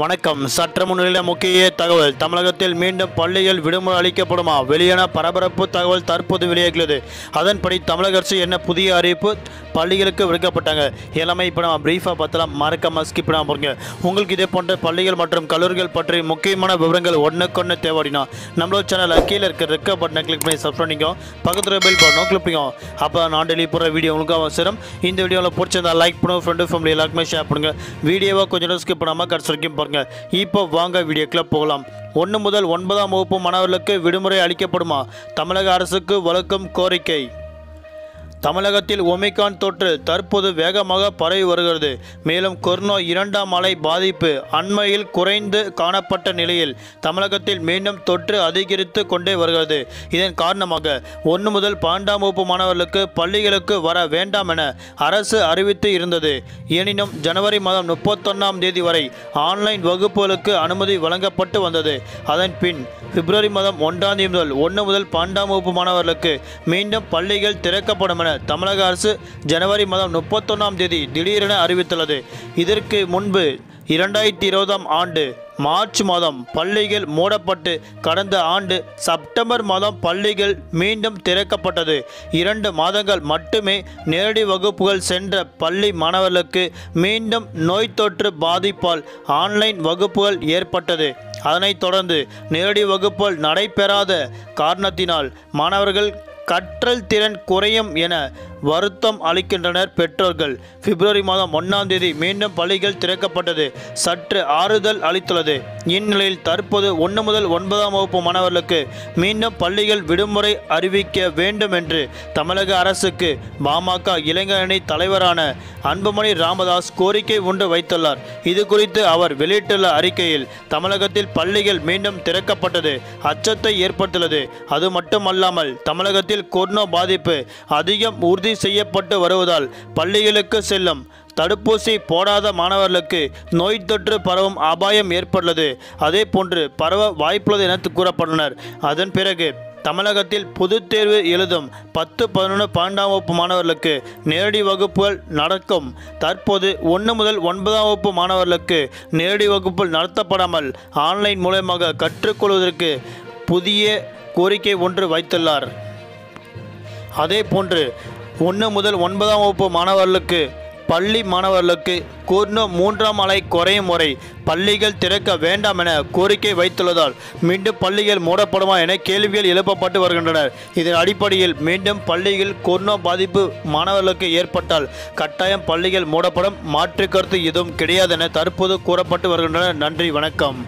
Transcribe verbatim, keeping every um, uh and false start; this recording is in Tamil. வணக்கம். சற்று முன்னிலை முக்கிய தகவல். தமிழகத்தில் மீண்டும் பள்ளிகள் விடுமுறை அளிக்கப்படுமா? வெளியான பரபரப்பு தகவல் தற்போது வெளியாகியுள்ளது. அதன்படி தமிழக அரசு என்ன புதிய அறிவிப்பு பள்ளிகளுக்கு விடுக்கப்பட்டாங்க எல்லாமே இப்போ நம்ம ப்ரீஃபாக பார்த்தலாம். மறக்காம ஸ்கிப் பண்ணாமல் போங்க. உங்களுக்கு இதே போன்ற பள்ளிகள் மற்றும் கல்லூரிகள் பற்றி முக்கியமான விவரங்கள் ஒன்றுக்கொன்று தேவைன்னா நம்மளோட சேனல் கீழே இருக்கிற ரெக்க பட்டனை கிளிக் பண்ணி சப்ஸ்கிரைப் பண்ணிக்கோ. பக்கத்தில் பெல் பட்டனும் கிளிக் பண்ணிக்கோ. அப்போ நான் டெய்லி போகிற வீடியோ உங்களுக்கு அவசரம். இந்த வீடியோவில் பிடிச்சிருந்தா லைக் பண்ணுவோம். ஃப்ரெண்டு ஃபேமிலி எல்லாருக்குமே ஷேர் பண்ணுங்கள். வீடியோவை கொஞ்சம் ஸ்கிப் பண்ணாமல் கடைசி வரைக்கும் பாருங்க. இப்போ வாங்க வீடியோக்குள்ள போகலாம். ஒன்று முதல் ஒன்பதாம் வகுப்பு மாணவர்களுக்கு விடுமுறை அளிக்கப்படுமா? தமிழக அரசுக்கு வலுக்கும் கோரிக்கை. தமிழகத்தில் ஒமிக்ரான் தொற்று தற்போது வேகமாக பரவி வருகிறது. மேலும் கொரோனா இரண்டாம் அலை பாதிப்பு அண்மையில் குறைந்து காணப்பட்ட நிலையில் தமிழகத்தில் மீண்டும் தொற்று அதிகரித்து கொண்டே வருகிறது. இதன் காரணமாக ஒன்று முதல் பன்னெண்டாம் வகுப்பு மாணவர்களுக்கு பள்ளிகளுக்கு வர வேண்டாம் என அரசு அறிவித்து இருந்தது. எனினும் ஜனவரி மாதம் முப்பத்தொன்னாம் தேதி வரை ஆன்லைன் வகுப்புகளுக்கு அனுமதி வழங்கப்பட்டு வந்தது. அதன் பின் பிப்ரவரி மாதம் ஒன்றாம் தேதி முதல் ஒன்று முதல் பன்னெண்டாம் வகுப்பு மாணவர்களுக்கு மீண்டும் பள்ளிகள் திறக்கப்படும். தமிழக அரசு ஜனவரி மாதம் முப்பத்தொன்னாம் தேதி திடீரென அறிவித்துள்ளது. இதற்கு முன்பு இரண்டாயிரத்தி இருபதாம் ஆண்டு மார்ச் மாதம் பள்ளிகள் மூடப்பட்டு கடந்த ஆண்டு செப்டம்பர் மாதம் பள்ளிகள் மீண்டும் திறக்கப்பட்டது. இரண்டு மாதங்கள் மட்டுமே நேரடி வகுப்புகள் சென்ற பள்ளி மாணவர்களுக்கு மீண்டும் நோய் தொற்று பாதிப்பால் ஆன்லைன் வகுப்புகள் ஏற்பட்டது. அதனைத் தொடர்ந்து நேரடி வகுப்புகள் நடைபெறாத காரணத்தினால் மாணவர்கள் கற்றல் திறன் குறையும் என வருத்தம் அளிக்கின்றனர் பெற்றோர்கள். பிப்ரவரி மாதம் ஒன்றாம் தேதி மீண்டும் பள்ளிகள் திறக்கப்பட்டது. சற்று ஆறுதல் அளித்துள்ளது. இந்நிலையில் தற்போது ஒன்று முதல் ஒன்பதாம் வகுப்பு மாணவர்களுக்கு மீண்டும் பள்ளிகள் விடுமுறை அறிவிக்க வேண்டும் என்று தமிழக அரசுக்கு பாமக இளைஞரணி தலைவரான அன்புமணி ராமதாஸ் கோரிக்கை ஒன்று வைத்துள்ளார். இது குறித்து அவர் வெளியிட்டுள்ள அறிக்கையில் தமிழகத்தில் பள்ளிகள் மீண்டும் திறக்கப்பட்டது அச்சத்தை ஏற்படுத்தியுள்ளது. அது மட்டுமல்லாமல் தமிழகத்தில் கொரோனா பாதிப்பு அதிகம் உறுதி செய்யப்பட்டு வருவதால் பள்ளிகளுக்கு செல்லும் தடுப்பூசி போடாத மாணவர்களுக்கு நோய் தொற்று பரவும் அபாயம் ஏற்பட்டுள்ளது. அதே போன்று பரவ வாய்ப்புள்ளது என கூறப்பட்டனர். அதன் பிறகு தமிழகத்தில் பொதுத் தேர்வு எழுதும் பத்து பதினொன்று பன்னெண்டாம் வகுப்பு மாணவர்களுக்கு நேரடி வகுப்புகள் நடக்கும். தற்போது ஒன்று முதல் ஒன்பதாம் வகுப்பு மாணவர்களுக்கு நேரடி வகுப்புகள் நடத்தப்படாமல் ஆன்லைன் மூலமாக கற்றுக்கொள்வதற்கு புதிய கோரிக்கை ஒன்று வைத்துள்ளார். அதே போன்று ஒன்று முதல் ஒன்பதாம் வகுப்பு மாணவர்களுக்கு பள்ளி மாணவர்களுக்கு கொரோனா மூன்றாம் அலை குறையும் வரை பள்ளிகள் திறக்க வேண்டாம் என கோரிக்கை வைத்துள்ளதால் மீண்டும் பள்ளிகள் மூடப்படுமா என கேள்விகள் எழுப்பப்பட்டு வருகின்றன. இதன் அடிப்படையில் மீண்டும் பள்ளிகள் கொரோனா பாதிப்பு மாணவர்களுக்கு ஏற்பட்டால் கட்டாயம் பள்ளிகள் மூடப்படும். மாற்று கருத்து எதுவும் கிடையாது என தற்போது கூறப்பட்டு வருகின்றன. நன்றி, வணக்கம்.